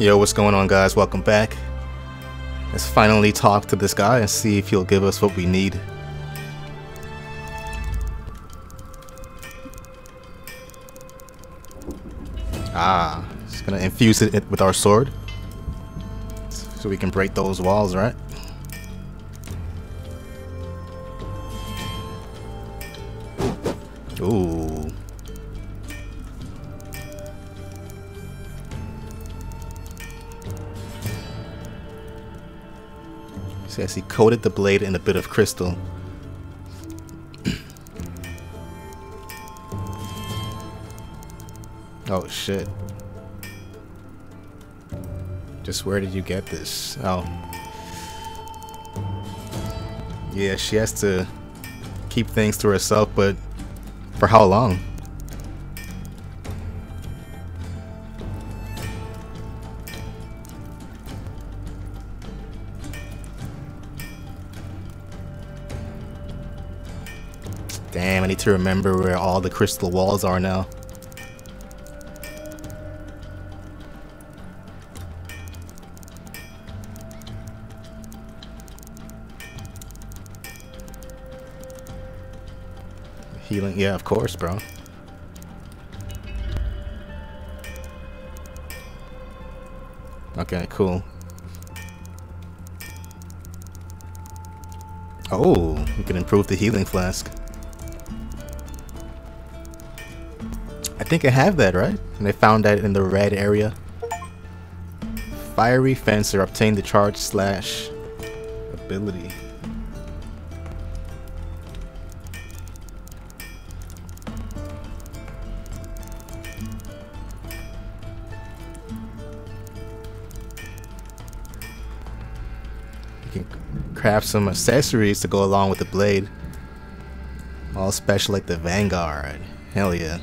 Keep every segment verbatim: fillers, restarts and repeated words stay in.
Yo, what's going on, guys? Welcome back. Let's finally talk to this guy and see if he'll give us what we need. Ah, just gonna infuse it with our sword so we can break those walls, right? Ooh. Says he coated the blade in a bit of crystal. Oh shit. Just where did you get this? Oh. Yeah, she has to keep things to herself, but for how long? Damn, I need to remember where all the crystal walls are now. Healing, yeah, of course, bro. Okay, cool. Oh, we can improve the healing flask. I think I have that, right? And I found that in the red area. Fiery Fencer, obtained the charge slash ability. You can craft some accessories to go along with the blade. All special like the Vanguard. Hell yeah.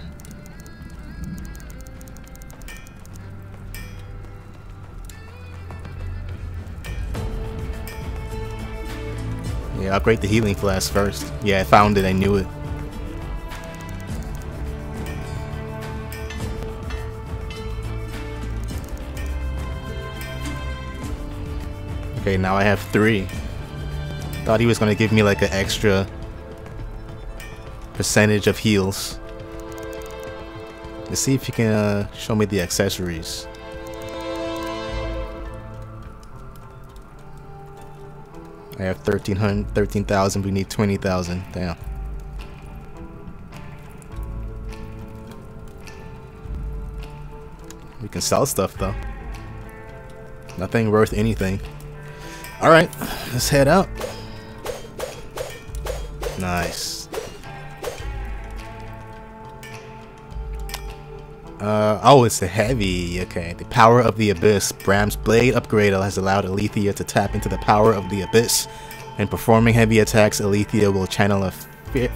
Yeah, upgrade the healing flask first. Yeah, I found it, I knew it. Okay, now I have three. Thought he was gonna give me like an extra percentage of heals. Let's see if he can uh, show me the accessories. I have thirteen hundred, thirteen thousand, we need twenty thousand, damn. We can sell stuff though. Nothing worth anything. Alright, let's head out. Nice. Uh, oh, it's a heavy. Okay, the power of the abyss. Bram's blade upgrade has allowed Aletheia to tap into the power of the abyss. And performing heavy attacks, Aletheia will channel a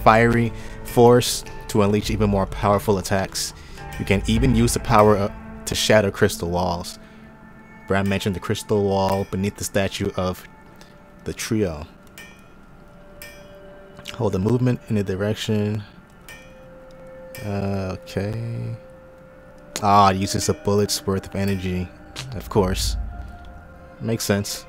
fiery force to unleash even more powerful attacks. You can even use the power to shatter crystal walls. Bram mentioned the crystal wall beneath the statue of the trio. Hold the movement in the direction. Uh, okay. Ah, it uses a bullet's worth of energy. Of course. Makes sense.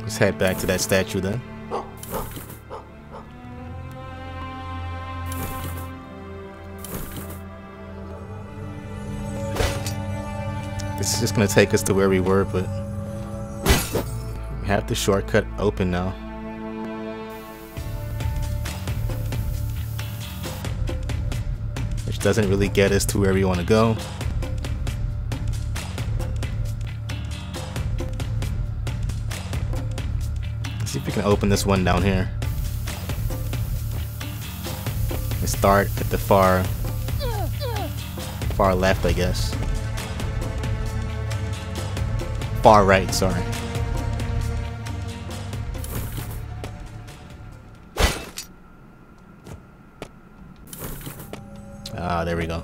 Let's head back to that statue then. This is just gonna take us to where we were, but we have the shortcut open now. Doesn't really get us to where we want to go. Let's see if we can open this one down here. Let's start at the far, far left, I guess. Far right, sorry. Ah, there we go.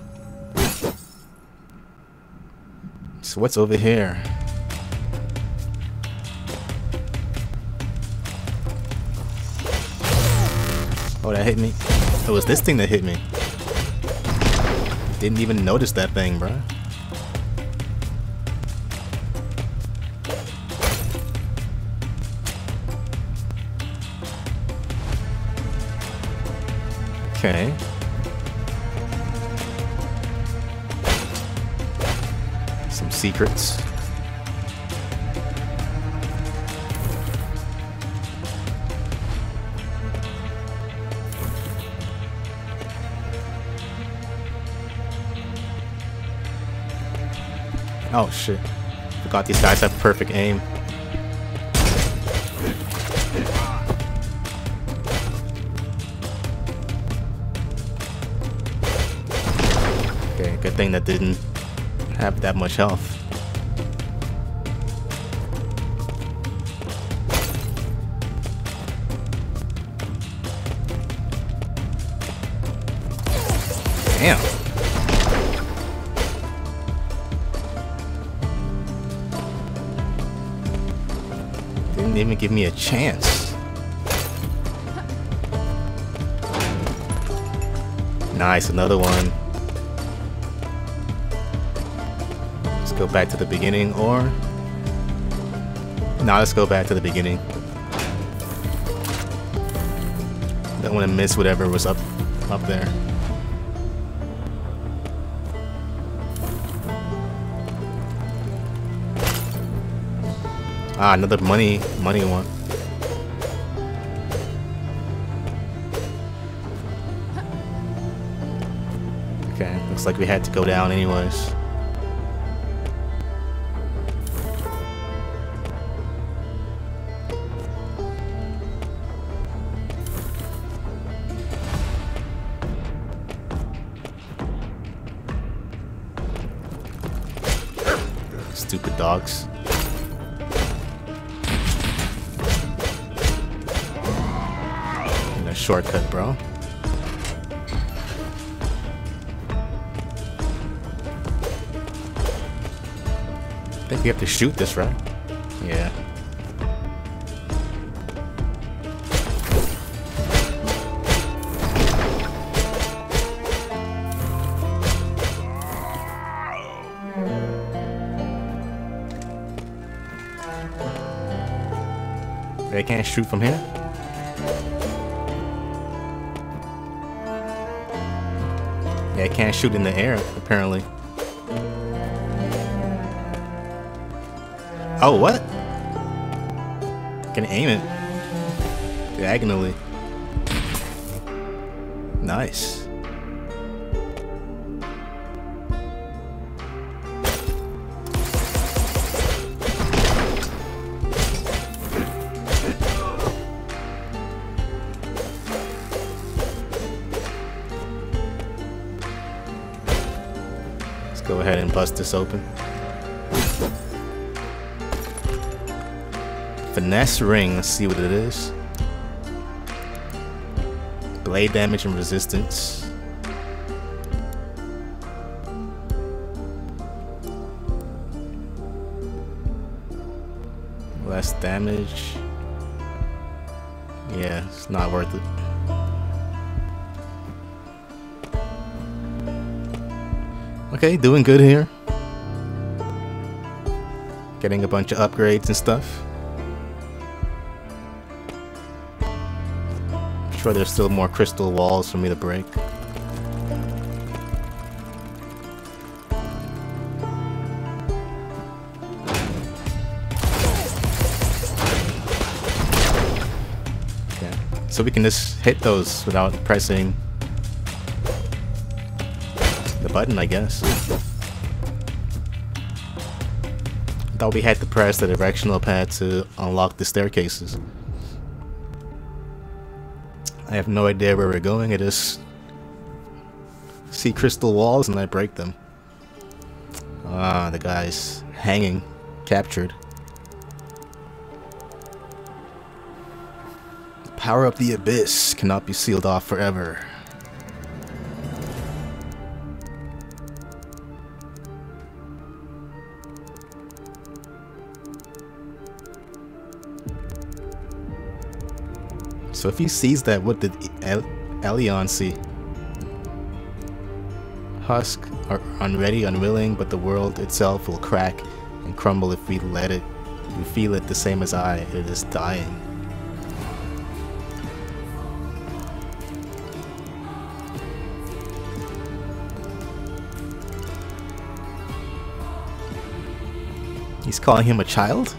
So what's over here? Oh, that hit me. It was this thing that hit me. Didn't even notice that thing, bro. Okay. Some secrets. Oh shit. Forgot these guys have perfect aim. Okay, good thing that didn't have that much health. Damn. Didn't even give me a chance. Nice, another one. Let's go back to the beginning, or no, let's go back to the beginning. Don't want to miss whatever was up up there. Ah, another money, money one. Okay, looks like we had to go down anyways. Stupid dogs. Shortcut, bro. I think we have to shoot this, right? Yeah. They can't shoot from here? I can't shoot in the air, apparently. Oh, what? I can aim it diagonally. Nice. Go ahead and bust this open. Finesse Ring, let's see what it is. Blade damage and resistance. Less damage. Yeah, it's not worth it. Okay, doing good here. Getting a bunch of upgrades and stuff. I'm sure there's still more crystal walls for me to break. Okay, so we can just hit those without pressing button, I guess. Thought we had to press the directional pad to unlock the staircases. I have no idea where we're going. I just see crystal walls and I break them. Ah, the guy's hanging, captured. The power of the abyss cannot be sealed off forever. So if he sees that, what did El Elian see? Husk are unready, unwilling, but the world itself will crack and crumble if we let it. You feel it the same as I. It is dying. He's calling him a child?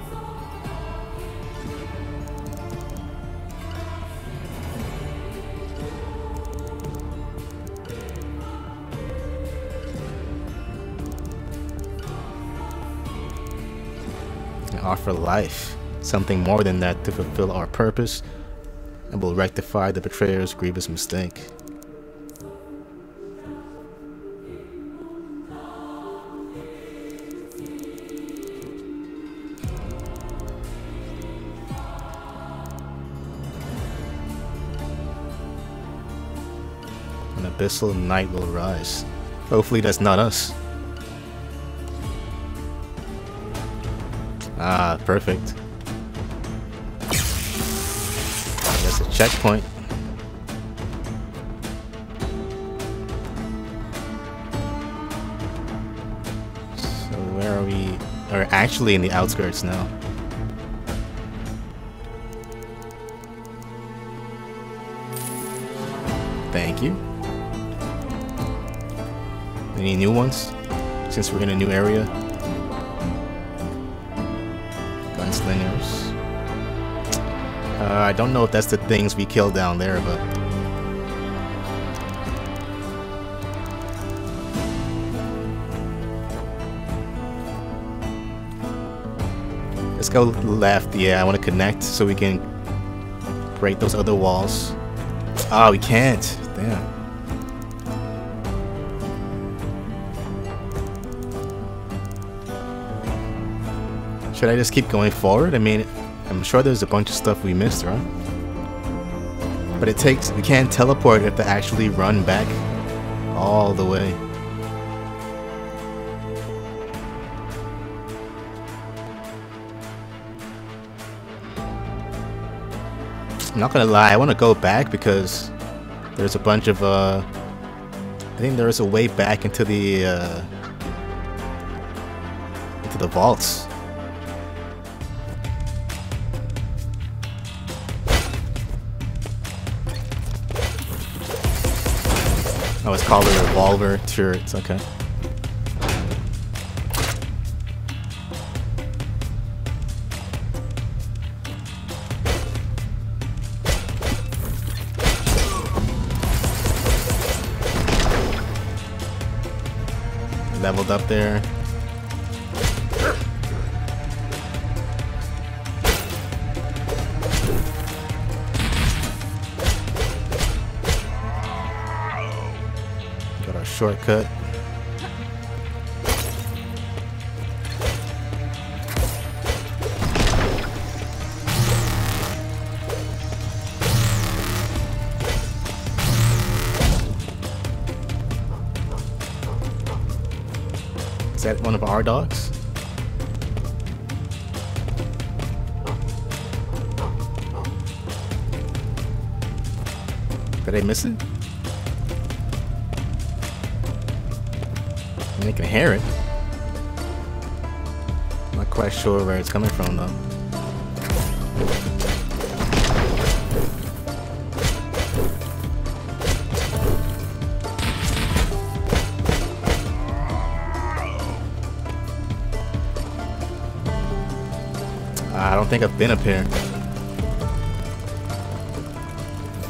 Offer life, something more than that, to fulfill our purpose, and will rectify the betrayer's grievous mistake. An abyssal night will rise. Hopefully that's not us. Ah, perfect. That's a checkpoint. So where are we? We're actually in the outskirts now. Thank you. Any new ones? Since we're in a new area? Slingers. Uh, I don't know if that's the things we killed down there, but let's go left. Yeah, I want to connect so we can break those other walls. Ah, oh, we can't. Damn. Should I just keep going forward? I mean, I'm sure there's a bunch of stuff we missed, right? But it takes, we can't teleport, we have to actually run back all the way. I'm not gonna lie, I wanna go back because there's a bunch of, uh, I think there is a way back into the, uh, into the vaults. I was called a revolver. Sure, it's okay. Leveled up there. Shortcut. Is that one of our dogs? Did I miss it? They can hear it. I'm not quite sure where it's coming from though. I don't think I've been up here.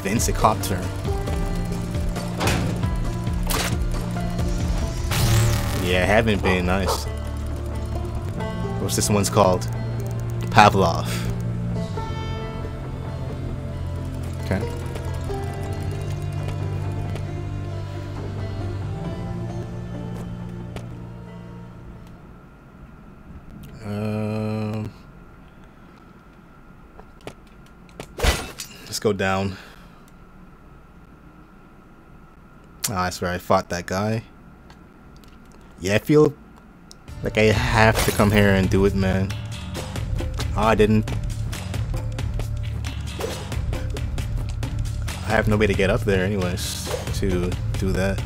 Vincicopter. Yeah, I haven't been nice. What's this one's called? Pavlov. Okay. Um. Let's go down. Ah, that's where I fought that guy. Yeah, I feel like I have to come here and do it, man. Oh, I didn't. I have no way to get up there anyways to do that.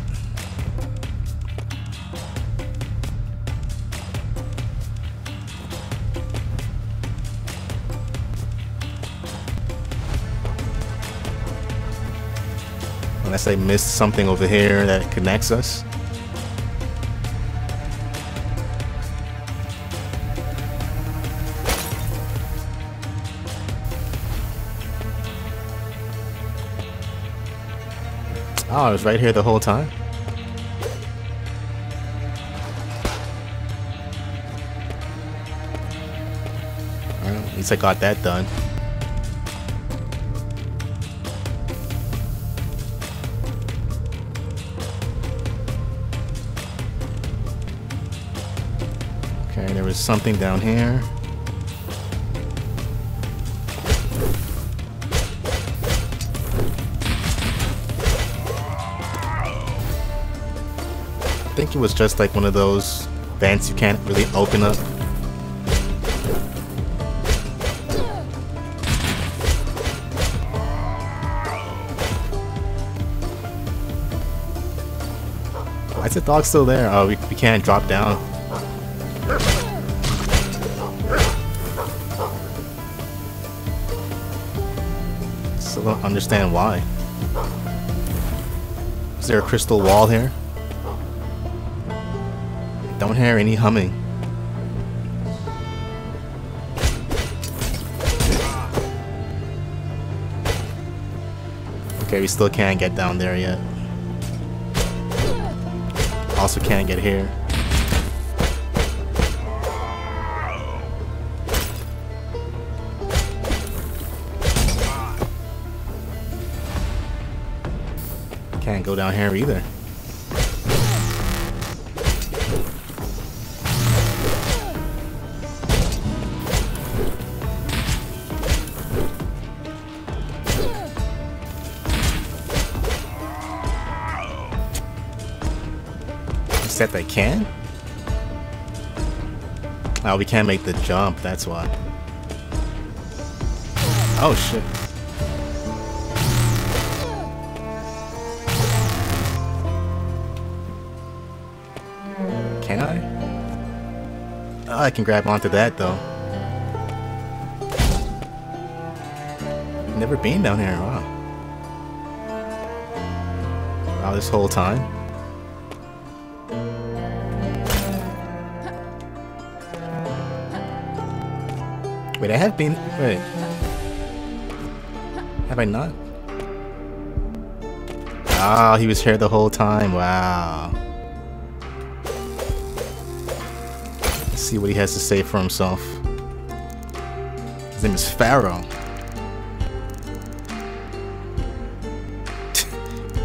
Unless I missed something over here that connects us. Oh, I was right here the whole time. All right, at least I got that done. Okay, there was something down here. I think it was just like one of those vents you can't really open up. Why is the dog still there? Oh, we, we can't drop down. Still don't understand why. Is there a crystal wall here? Don't hear any humming. Okay, we still can't get down there yet. Also can't get here. Can't go down here either. That they can? Oh, we can't make the jump, that's why. Oh shit. Can I? Oh, I can grab onto that though. Never been down here, wow. Wow, this whole time. Wait, I have been. Wait. Have I not? Oh, he was here the whole time. Wow. Let's see what he has to say for himself. His name is Faro.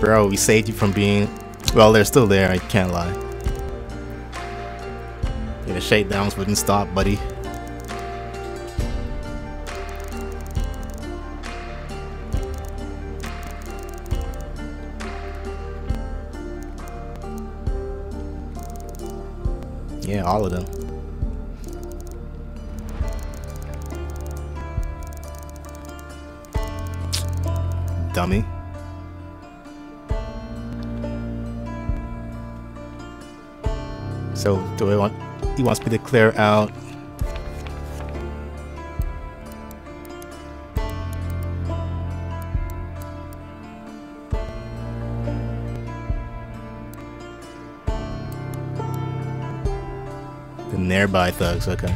Bro, we saved you from being. Well, they're still there, I can't lie. Yeah, the shakedowns wouldn't stop, buddy. Yeah, all of them. Dummy. So, do I want... He wants me to clear out... nearby thugs, okay.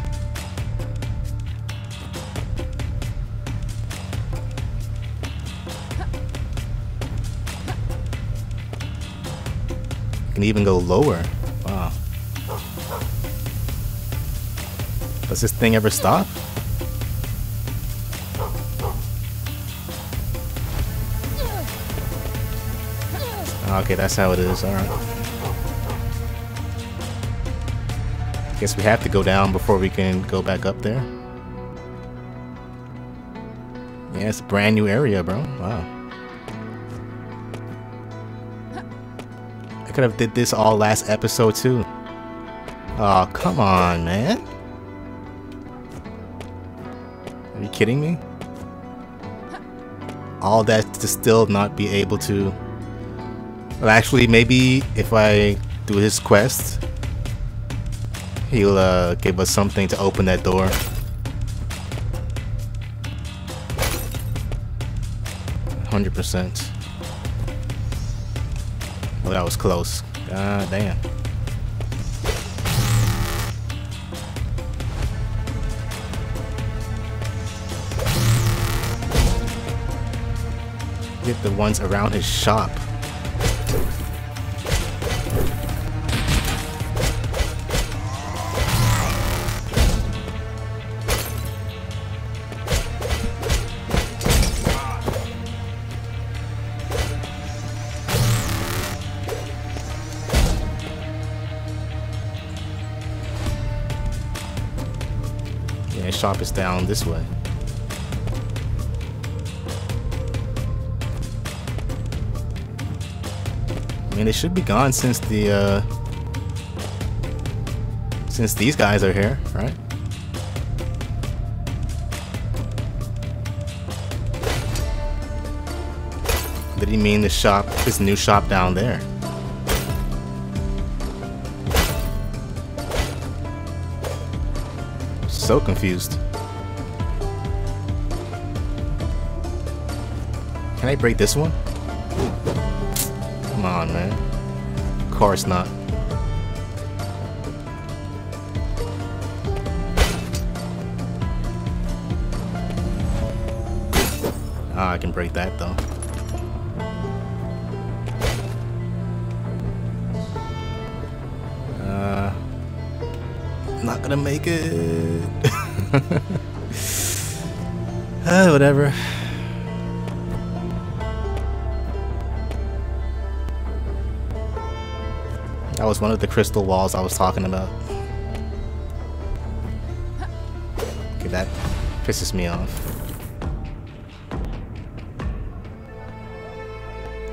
You can even go lower. Wow. Does this thing ever stop? Okay, that's how it is, alright. I guess we have to go down before we can go back up there. Yeah, it's a brand new area, bro. Wow. I could have did this all last episode too. Aw, oh, come on, man. Are you kidding me? all that to still not be able to... Well, actually, maybe if I do his quest, he'll uh, give us something to open that door. one hundred percent. Well, that was close. God damn. Get the ones around his shop. Yeah, his shop is down this way. I mean, they should be gone since the, uh, since these guys are here, right? Did he mean the shop, this new shop down there? So confused. Can I break this one? Come on, man. Of course not. Ah, I can break that though. Uh, I'm not gonna make it. Ah, whatever. That was one of the crystal walls I was talking about. Okay, that pisses me off.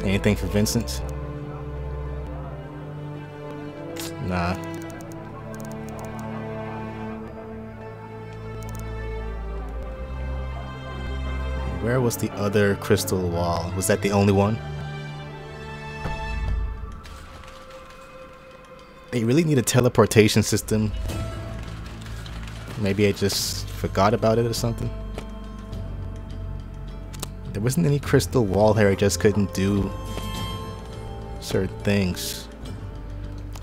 Anything for Vincent? Nah. Where was the other crystal wall? Was that the only one? They really need a teleportation system. Maybe I just forgot about it or something. There wasn't any crystal wall here, I just couldn't do certain things.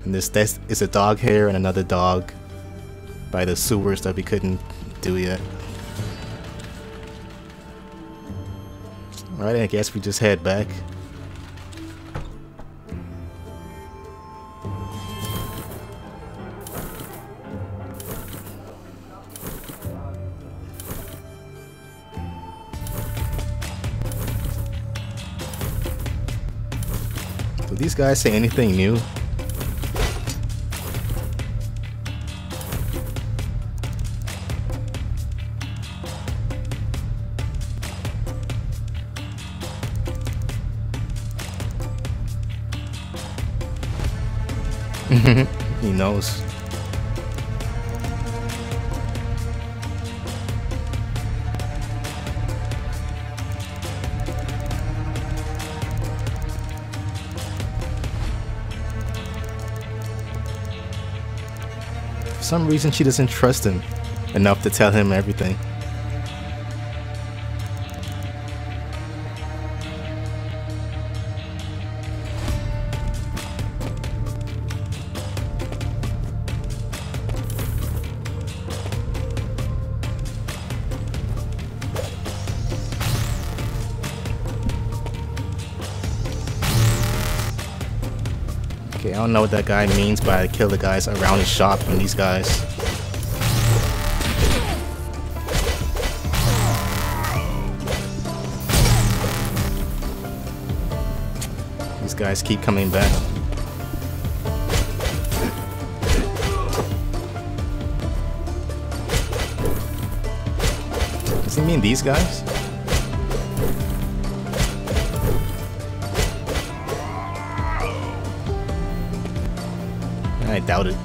And this this is a dog here and another dog by the sewers that we couldn't do yet. Alright, I guess we just head back. These guys say anything new? He knows. For some reason she doesn't trust him enough to tell him everything. I don't know what that guy means by kill the guys around his shop and these guys. These guys keep coming back. Does he mean these guys? I doubt it.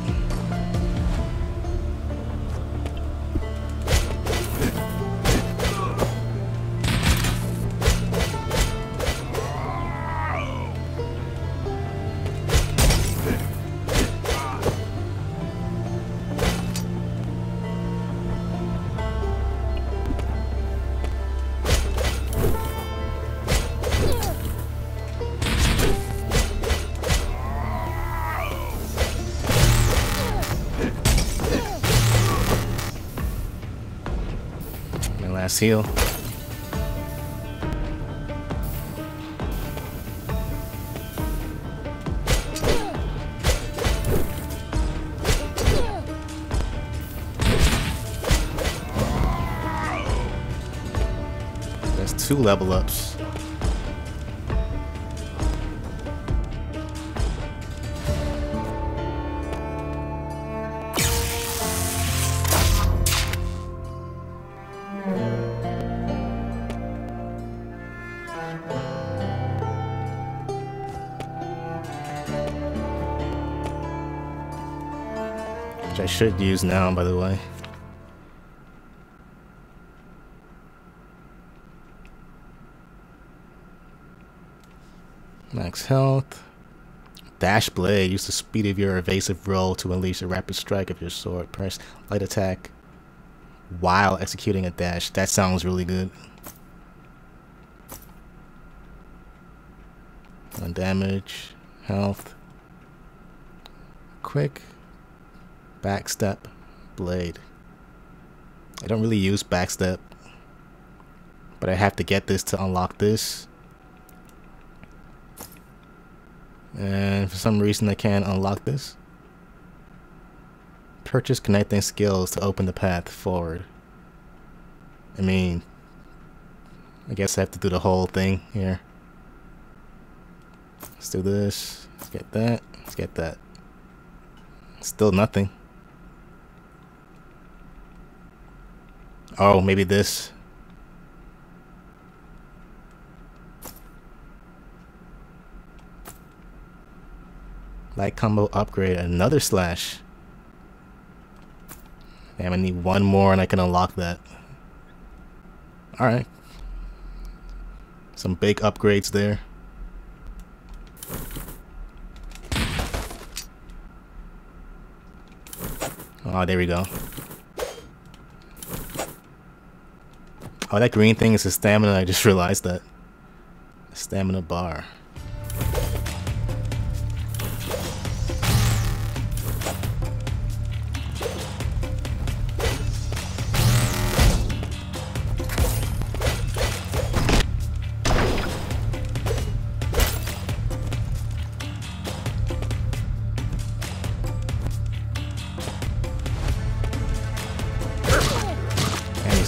Let's heal. There's two level ups. I should use now, by the way. Max health. Dash blade. Use the speed of your evasive roll to unleash a rapid strike of your sword. Press light attack while executing a dash. That sounds really good. One damage. Health. Quick. Backstep, blade. I don't really use backstep, but I have to get this to unlock this. And for some reason I can't unlock this. Purchase connecting skills to open the path forward. I mean, I guess I have to do the whole thing here. Let's do this. Let's get that. Let's get that. Still nothing. Oh, maybe this. Light combo upgrade, another slash. Damn, I need one more and I can unlock that. Alright. Some big upgrades there. Oh, there we go. Oh, that green thing is his stamina. I just realized that. Stamina bar.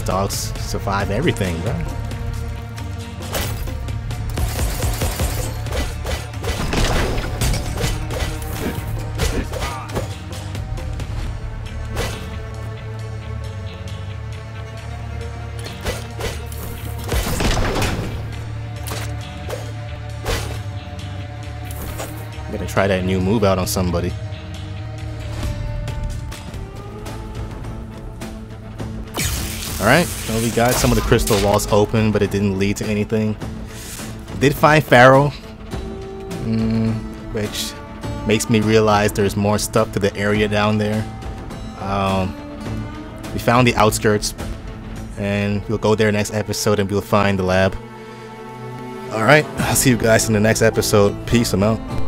Dogs survive everything, bro. I'm gonna try that new move out on somebody. Alright, well, we got some of the crystal walls open, but it didn't lead to anything. Did find Faro, mm, which makes me realize there's more stuff to the area down there. Um, we found the outskirts, and we'll go there next episode and we'll find the lab. Alright, I'll see you guys in the next episode. Peace, I'm out.